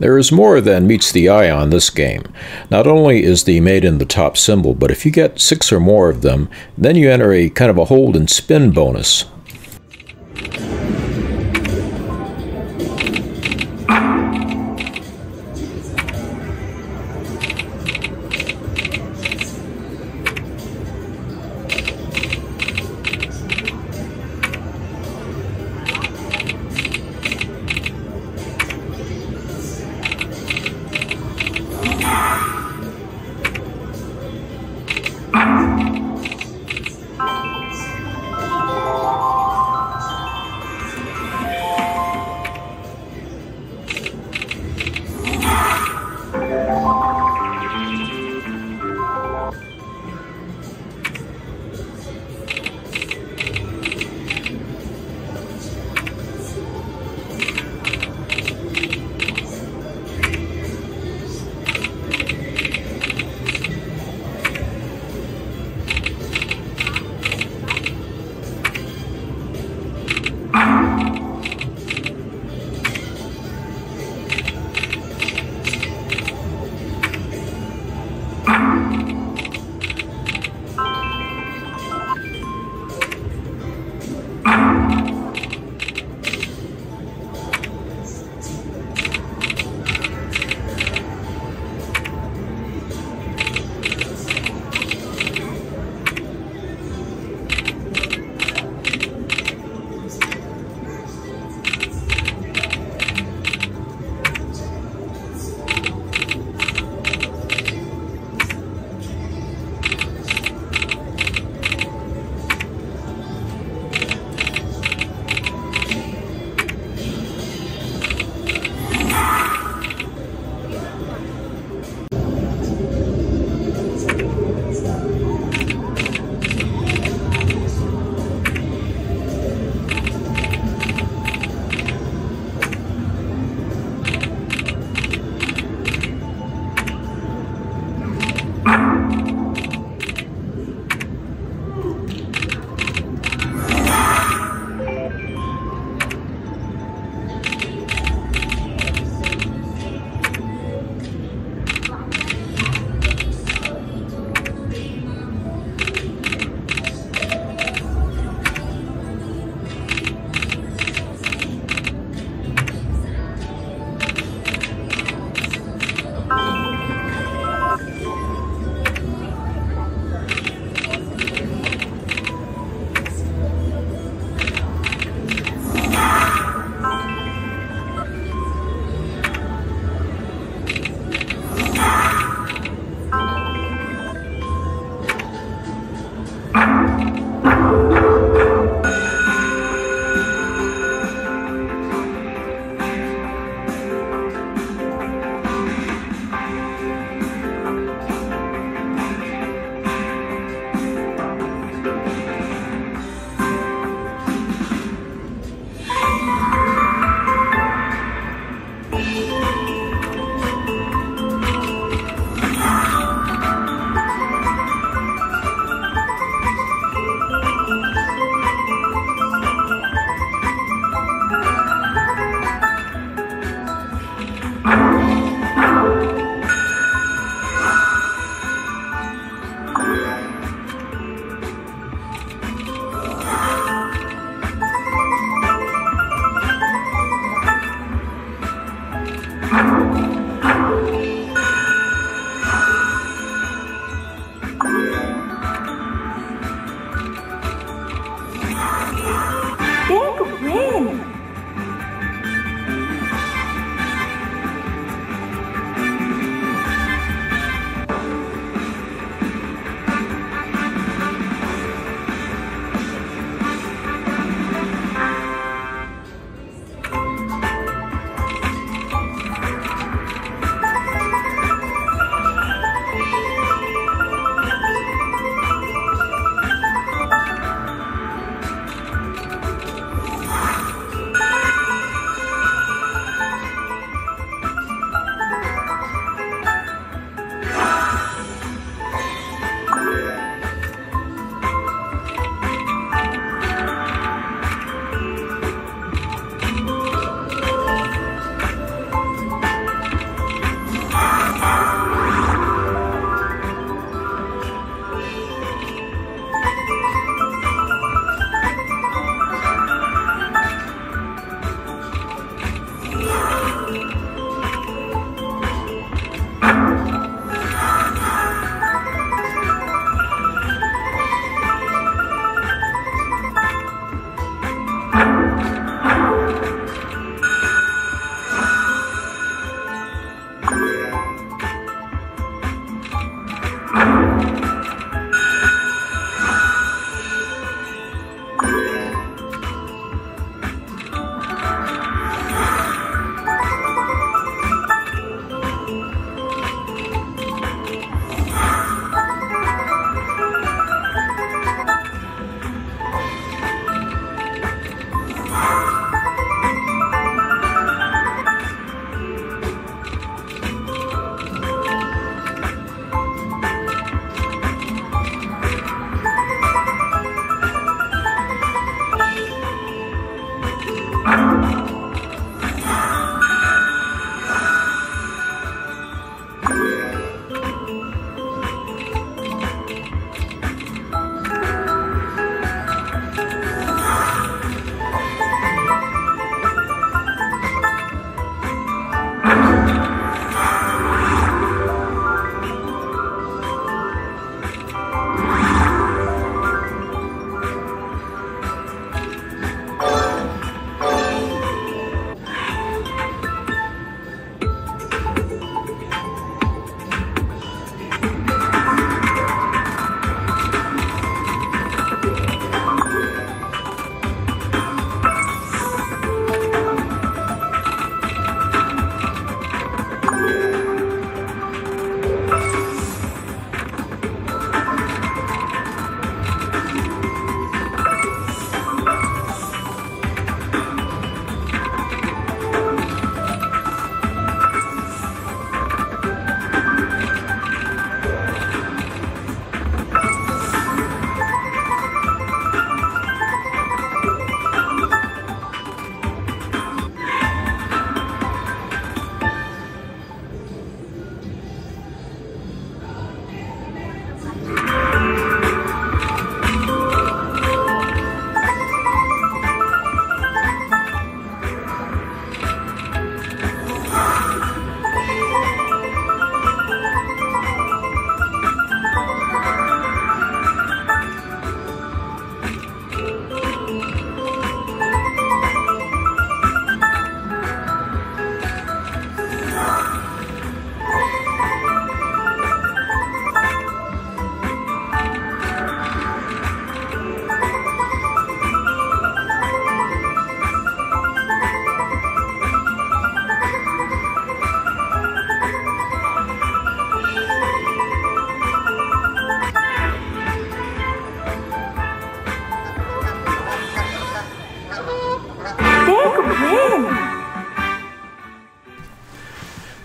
There is more than meets the eye on this game. Not only is the made in the top symbol, but if you get 6 or more of them, then you enter a kind of a hold and spin bonus.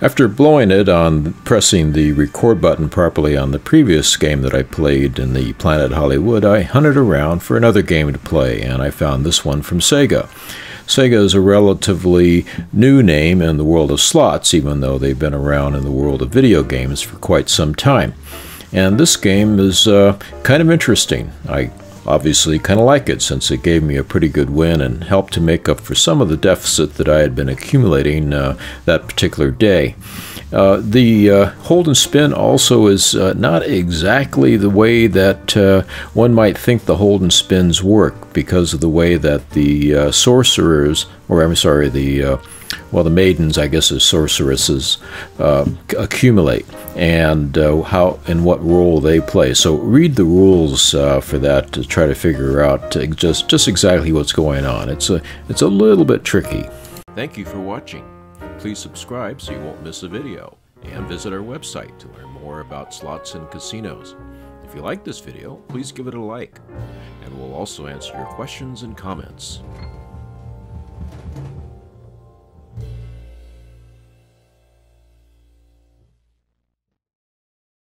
After blowing it on pressing the record button properly on the previous game that I played in the Planet Hollywood, I hunted around for another game to play, and I found this one from Sega. Sega is a relatively new name in the world of slots, even though they've been around in the world of video games for quite some time. And this game is kind of interesting. I obviously kind of like it, since it gave me a pretty good win and helped to make up for some of the deficit that I had been accumulating that particular day. The hold and spin also is not exactly the way that one might think the hold and spins work, because of the way that the sorcerers, or I'm sorry, the maidens, I guess, as sorceresses, accumulate, and what role they play. So read the rules for that to try to figure out just exactly what's going on. It's a little bit tricky. Thank you for watching. Please subscribe so you won't miss a video, and visit our website to learn more about slots and casinos. If you like this video, please give it a like, and we'll also answer your questions and comments.